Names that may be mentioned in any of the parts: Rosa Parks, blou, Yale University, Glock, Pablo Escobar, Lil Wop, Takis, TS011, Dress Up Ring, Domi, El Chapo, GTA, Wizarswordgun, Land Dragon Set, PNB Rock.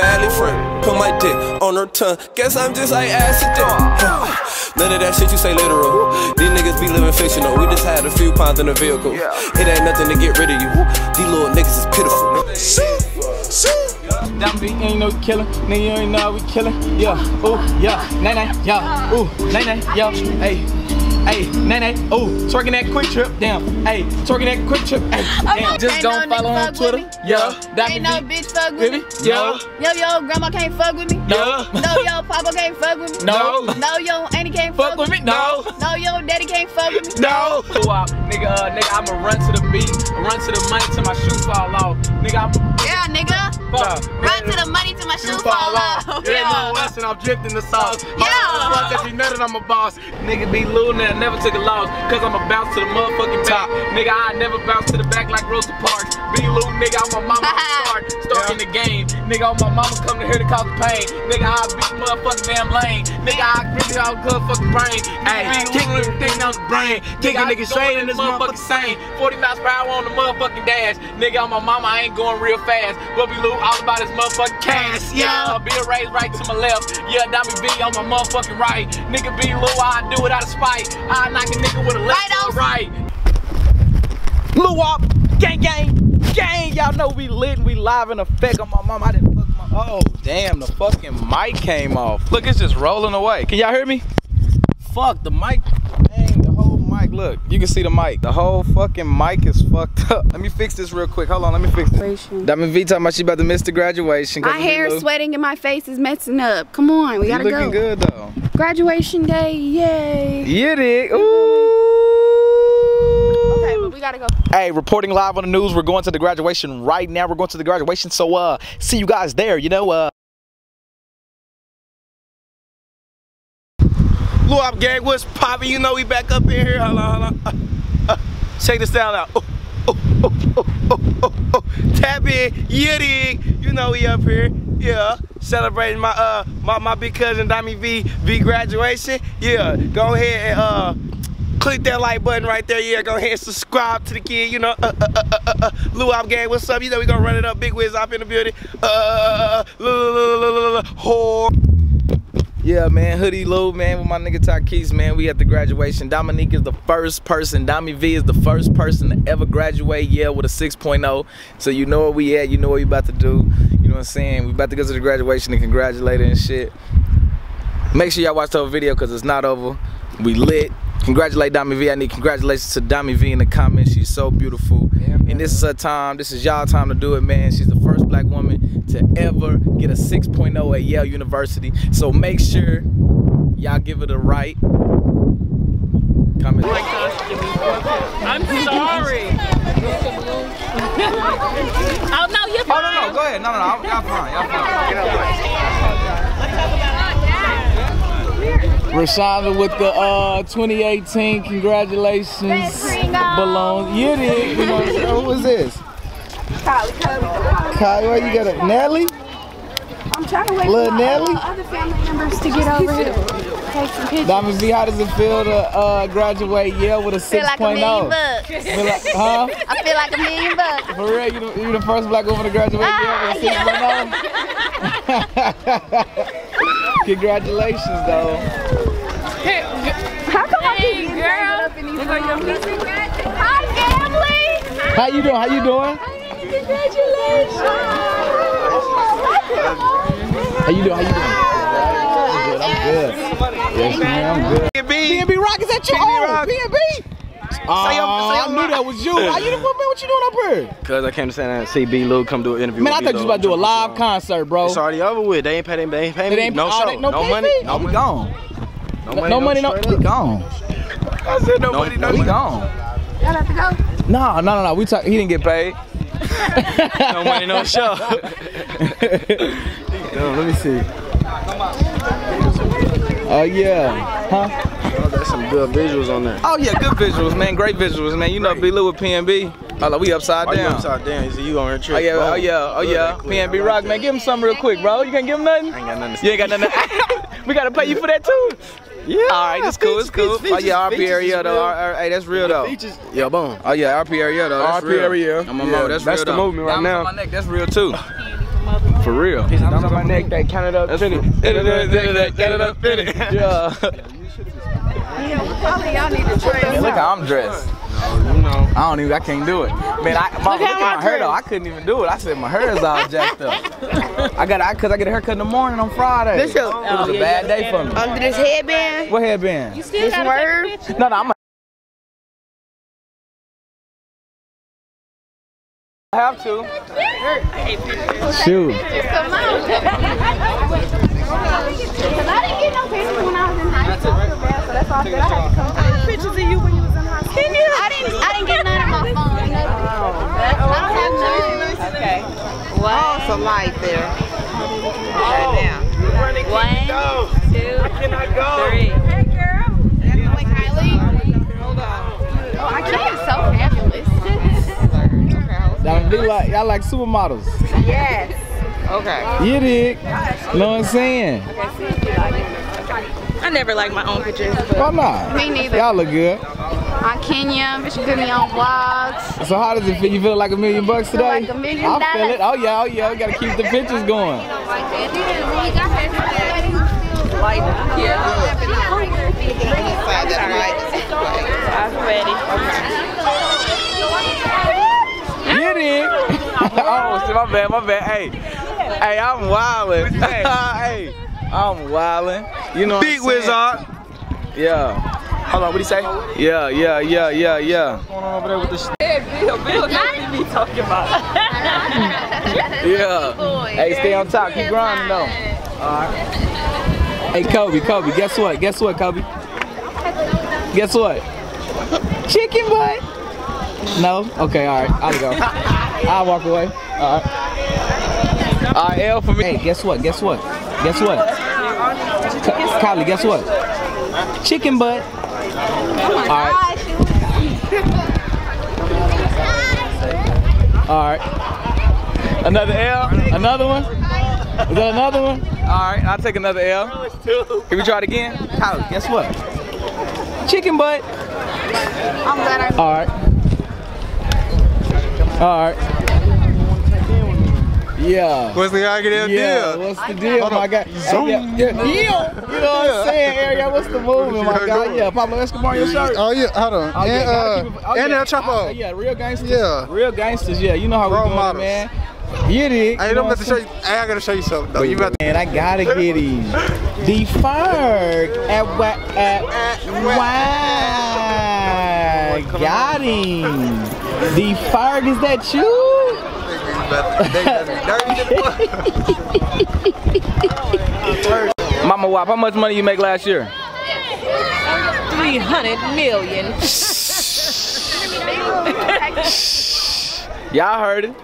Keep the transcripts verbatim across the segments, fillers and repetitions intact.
badly friend. Put my dick on her tongue. Guess I'm just like accident. None of that shit you say literal. These niggas be living fictional. We just had a few pounds in the vehicle. It ain't nothing to get rid of you. These little niggas is pitiful. Shoot, shoot. Domi ain't no killer, nigga ain't know we killin'. Yeah, ooh, yeah, nay nay, yeah, ooh, nay nay, yeah, hey, hey, nay nay, ooh, twerking that quick trip, damn, hey, twerking that quick trip, hey, just don't follow on Twitter, yeah, ain't no bitch fuck with me, yeah, no yo grandma can't fuck with me, no, no yo papa can't fuck with me, no, no yo auntie can't fuck with me, no, no yo daddy can't fuck with me, no. Nigga, nigga, I'ma run to the beat, run to the money till my shoes fall off, nigga. Yeah, nigga. Fuck. Run to the money till my shoes fall off. It ain't no less and I'm drifting the sauce. Yeah. Fuck if you know that I'm a boss. Nigga be looting and I never took a loss. Cause I'ma bounce to the motherfucking top. Nigga, I never bounce to the back like Rosa Parks. Be looting, nigga, I'm my mama start. Start in the game. Nigga, on my mama come to here to cause pain. Nigga, I beat motherfucking damn lane. Nigga, I grip it out good fucking brain. Ayy, kicking everything down the brain. Kicking nigga straight in this motherfucking sane. forty miles per hour on the motherfucking dash. Nigga, on my mama, I ain't going real fast. But we lose all about his motherfucking cash, yeah. Be a raised right to my left, yeah. Domi B on my motherfucking right. Nigga B Lou, I do it out of spite. I knock a nigga with a left or right. Lou up, gang, gang, gang. Y'all know we lit and we live in effect on my mom. I didn't fuck my. Oh, damn, the fucking mic came off. Look, it's just rolling away. Can y'all hear me? Fuck, the mic. Dang, the whole mic. Look, you can see the mic. The whole fucking mic is fucked up. Let me fix this real quick. Hold on, let me fix this. Domi V talking about she about to miss the graduation. My hair sweating and my face is messing up. Come on, we gotta go. You looking good though. Graduation day, yay. Yeah, dig. Ooh. Okay, but we gotta go. Hey, reporting live on the news. We're going to the graduation right now. We're going to the graduation. So, uh, see you guys there, you know, uh. Blew up gang, what's poppin'? You know we back up in here. Hold on, hold on. Uh, uh, check this down out. Oh, oh, oh, oh, oh, oh, oh. Tap in, yeah, dig. You know we up here, yeah. Celebrating my uh my, my big cousin Domi V V graduation. Yeah, go ahead and uh click that like button right there. Yeah, go ahead and subscribe to the kid. You know, uh, uh, uh, uh, uh. Luop gang, what's up? You know we gonna run it up. Big Wiz up in the building. Uh, whore. Yeah, man, Hoodie Lou, man, with my nigga Takis, man, we at the graduation. Dominique is the first person, Domi V is the first person to ever graduate, yeah, with a six point oh. So you know where we at, you know what we about to do, you know what I'm saying? We about to go to the graduation and congratulate her and shit. Make sure y'all watch the whole video because it's not over. We lit. Congratulate Domi V. I need congratulations to Domi V in the comments. She's so beautiful. Yeah, and this is her time. This is y'all time to do it, man. She's the first black woman to ever get a six point oh at Yale University. So make sure y'all give it a right. Comment. Oh my gosh. I'm sorry. Oh no, you're fine. Oh no, no, go ahead. No, no, no. Y'all fine. Y'all fine. Let's talk about that. Rashonda with the uh, twenty eighteen congratulations balloon. You did. You know, who is this? Kylie. Kylie. Kylie, you got it. Natalie? I'm trying to wait Little for my uh, other family members to get over here. Take some pictures. Domi V, how does it feel to uh, graduate Yale with a six point oh? I feel like a million bucks. Feel like, huh? I feel like a million bucks. For real, you the, you the first black woman to graduate ah, Yale with a six point oh? Congratulations, though. Hey, how come I keep getting tangled up in these rooms? Hi, family. How you doing? How you doing? Congratulations. How you doing? How you doing? I'm good. I'm good. Yes, man, I'm good. P N B Rock, is that you? Oh, P N B. Uh, I knew that was you. How you, what, man, what you doing up here? Cause I came to San Antonio, see B Lou come do an interview. Man, with I thought you was about to do a live concert, bro. It's already over with. They ain't pay. They ain't pay me. Ain't, no show. They, no, no money. Fee? No, we gone. No, no, no money. No, we gone. I said no, no money. No, we gone. Y'all have to go. No, no, no, no. We talk. He didn't get paid. No money, no show. No, let me see. Oh uh, yeah. Huh? Some good visuals on there. Oh yeah, good visuals, man. Great visuals, man. You know B Lou with P N B. Oh, we upside down. Oh, you upside down. You see, you on a trip. Oh yeah, bro. Oh yeah, oh yeah. P N B Rock, man. Give him something real quick, bro. You can't give him nothing. I ain't got nothing. To you ain't got nothing. We gotta pay you for that too. Yeah. All right, that's cool. It's cool. Features, oh yeah, R P area though. Our, our, our, hey, that's real though. Features. Yeah, boom. Oh yeah, R P area though. That's R P real. Area. I'm a yeah, mo. That's, that's real. That's the though. Movement right now. My neck. That's real too. For real. His thumbs on my neck, that counted up finish. That counted up finish. Yeah. Yeah, probably y'all need to train. Look how I'm dressed. No, you know. I don't even, I can't do it. Man, I, my, look, look at my, my hair though, I couldn't even do it. I said my hair is all jacked up. I got, I, cause I get a haircut in the morning on Friday. This your, oh, it was yeah, a bad day for me. Under this headband? What headband? You still this word? No, no, I'm a I have to. Shoot. I didn't get no pictures when I was in high school, so that's all I said. I had to come. I had pictures of you when you was in high school. I didn't, I didn't get none on my phone. Oh, I don't have none. Okay. Wow. Awesome light there. Right now. One, two, I cannot go. Three. Hey, girl. That's like Kylie. Hold on. Oh, I can't. So fabulous. Y'all like, y'all like supermodels. Yes. Okay. You dig? Know what I'm saying? I never like my own pictures. Why not? Me neither. Y'all look good. On Kenya, bitch, put me on vlogs. So how does it feel? You feel like a million bucks today? Like a million dollars. I feel it. Oh yeah, oh yeah. We gotta keep the pictures going. I'm ready. Get it! Oh shit, my bad, my bad. Hey, hey, I'm wildin'. Hey, I'm wildin'. You know what I'm saying? Big wizard. Yeah. Hold on, what do you say? Yeah, yeah, yeah, yeah, yeah. What's going on over there with this? Yeah, Bill, Bill, that's what we talking about. Yeah. Hey, stay on top. Keep grinding though. All right. Hey, Kobe, Kobe. Guess what? Guess what, Kobe? Guess what? Chicken butt. No? Okay, alright. I'll go. I'll walk away. Alright. Alright, L for me. Hey, guess what? Guess what? Guess what? Kylie, guess what? Chicken butt. Alright. Alright. Another L? Another one? Is that another one? Alright, I'll take another L. Can we try it again? Kylie, guess what? Chicken butt. I'm glad I alright. All right. Yeah. What's the goddamn deal? Yeah. What's the deal, my guy? Zoom. Yeah. You know what I'm saying, Ariel? What's the movement, my guy? Yeah. Pablo Escobar, your shirt. Oh yeah. Hold on. Oh, and uh, oh, and El Chapo. Yeah. Real gangsters. Yeah. Real gangsters. Yeah. You know how we doing, models. Man. Get it. I don't have to show you. I gotta show you something though. You got. Man, I gotta get these. The fur. Wow. Got him. The fart, is that you? Mama Wap, how much money you make last year? three hundred million. Y'all heard it.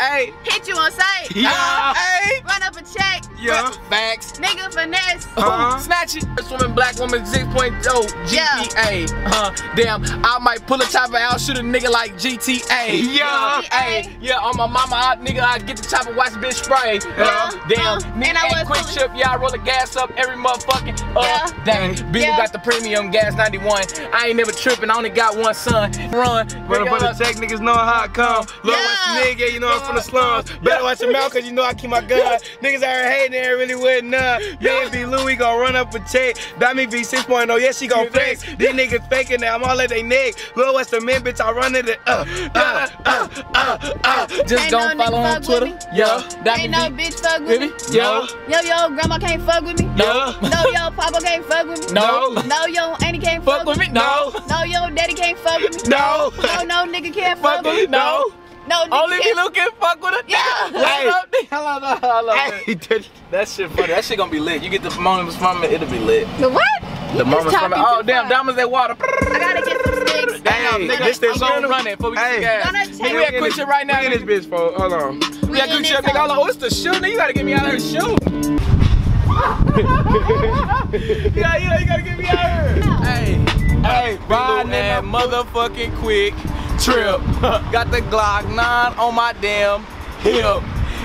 Hey. Hit you on sight. Yeah. Uh, hey. Run up a check. Yeah. Facts. Nigga finesse. Uh-huh. Snatch it. First woman, black woman, six point oh. G T A. Yeah. Uh, damn. I might pull a chopper out, shoot a nigga like G T A. Yeah. Hey. Yeah, on my mama, I, nigga, I get the chopper, watch bitch spray. Yeah. Uh, damn. Uh, nigga, and I ain't quick trip. Yeah, I roll the gas up every motherfucking uh, yeah. Dang. Beagle yeah. Got the premium gas ninety-one. I ain't never tripping. I only got one son. Run. Run up on the check, niggas know how I come. Lowest yeah. Nigga, you know what I'm from the slums. Better watch your mouth cause you know I keep my gun. Niggas out here hating, they really with none. Yeah. B Louie gon' run up a check. Domi B six point oh, yeah, she gon' flex. These niggas faking that, I'm all at they neck. Lil West the men, bitch, I run it. Uh, uh, uh, uh, uh. Just don't follow on Twitter. Yo, ain't no bitch fuck with me. Yo, yo, yo, grandma can't fuck with me. No, no, yo, papa can't fuck with me. No, no, yo, auntie can't fuck with me. No, no, yo, daddy can't fuck with me. No, no, no, nigga can't fuck with me. No. No, only if you looking fuck with a yeah. Hey. Hello, hello, hello. Hey, dude, that shit funny. That shit gonna be lit. You get the moments from it, it'll be lit. The what? The moments from it. Oh damn, diamonds that water. I gotta get some sticks. Damn, nigga, this thing's on running before we get gas. Nigga, we got quick shit right now. Look at this bitch, folks. Hold on. We got quick shit, nigga. Hold on. Oh, it's the shoe. Nigga, you gotta get me out of here shooting. Yeah, yeah, you gotta get me out of here. No. Hey, hey, riding that motherfucking quick. Trip. Got the Glock nine on my damn hip.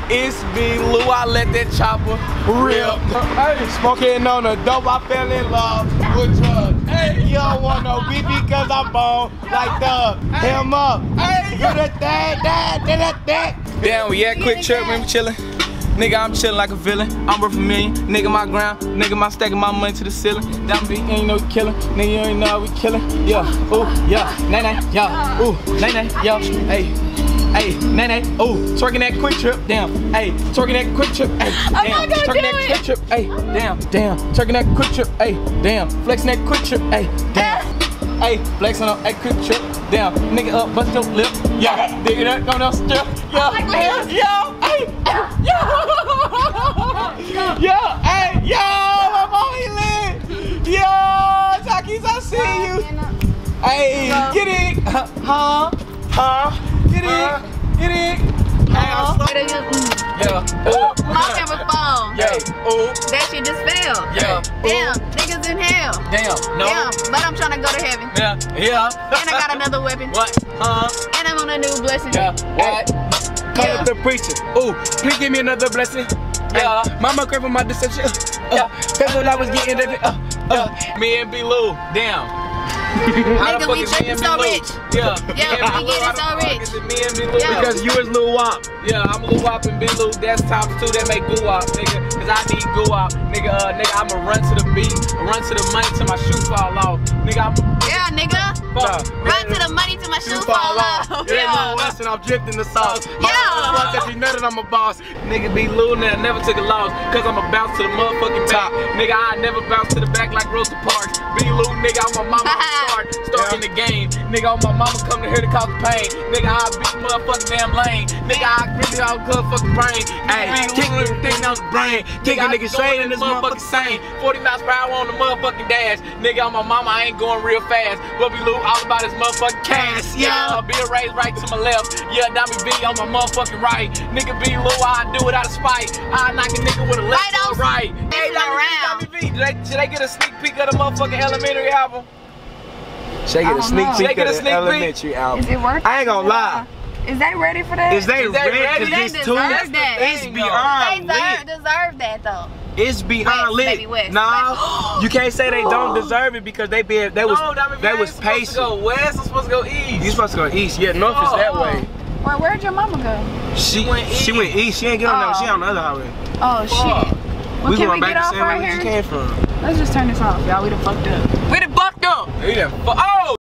It's Big Lou, I let that chopper rip. Hey, smoking on the dope, I fell in love with drugs. Hey, you don't want no beat because I'm bone like the hey. Him up. Hey, you the that, that, that, that. Damn, we at quick trip when we chillin'. Nigga, I'm chillin' like a villain. I'm worth a million. Nigga, my ground. Nigga, my stacking my money to the ceiling. Down beat, ain't no killin'. Nigga, you ain't know we killin'. Yeah, ooh, yeah, nay nay, yeah, ooh, nay nay, yeah, hey. Hey, nay nay, oh, twerking that quick trip, damn. Hey, twerking that quick trip, hey, damn. Twerking that quick trip, hey, damn, damn. Twerking that quick trip, hey, damn. Flexing that quick trip, hey, damn. Hey, flexing on that quick trip, damn. Nigga up, bust your lip, yeah. Dig it up, go down strip, yeah, yeah, yeah, hey, yeah, yeah, hey, yo, I'm on your lip, yo, Takis, I see you. Hey, get it, huh, huh. Get it, uh, get it. Hey, I'm slow. Yeah. Ooh. My camera phone. Yeah. Ooh. That shit just fell. Yeah. Damn. Ooh. Niggas in hell. Damn. No. Damn. But I'm trying to go to heaven. Yeah. Yeah. And I got another weapon. What? Huh? And I'm on a new blessing. Yeah. What? Call up the preacher. Ooh. Please give me another blessing. Yeah. yeah. Mama craved for my deception. Uh, yeah. That's what I was getting. Uh, uh. Me and B. Lou. Damn. Nigga, we tripping so rich. Yeah, yeah, we getting so rich. Because you is Lil Wop. Yeah, I'm Lil Wop and B Lou. That's top two that make goo wop, nigga. Cause I need goo wop, nigga. Uh, nigga, I'ma run to the beat, run to the money till my shoe fall off, nigga. I'm yeah, nigga. Fuck. Run to the money till my shoe fall off. Yeah, no lesson. I'm drifting the sauce. Yeah. Fuck that you nutted, I'm a boss, nigga. B Lou now never took a loss, cause I'ma bounce to the motherfucking top, nigga. I never bounce to the back like Rosa Parks. B Lou, nigga, I'm a mama. Start, start in the game, nigga. All my mama come to here to cause the pain, nigga. I beat the motherfucking damn lane, nigga. I grizzly all good fucking brain, ayy. Kicking everything out the brain, kicking niggas straight in this motherfucking sane. forty miles per hour on the motherfucking dash, nigga. On my mama, I ain't going real fast. We'll be Lou all about his motherfucking cash, yeah. I'll be a raise right to my left, yeah. Domi B on my motherfucking right, nigga. B Lou, I do it out of spite. I knock a nigga with a left or right. Hey, Domi B, should they get a sneak peek of the motherfucking Elementary album? Shake it a sneak know. peek of the sneak Elementary peek? album. Is it working? I ain't gonna lie. Is they ready for that? Is they, Is they ready for this too? It's beyond. They deserve that though. It's beyond West, lit. West, nah, West. You can't say they don't deserve it because they been they was no, I mean, they was patient. To go west, I'm supposed to go east. You supposed to go east, yeah. North oh. is that way. Where where'd your mama go? She, she went east. She went east. She ain't get on oh. that. She on the other highway. Oh shit. Oh. Well, we going back to the same way you came from. Let's just turn this off, y'all. We done fucked up. We done fucked up. We done fucked. Oh.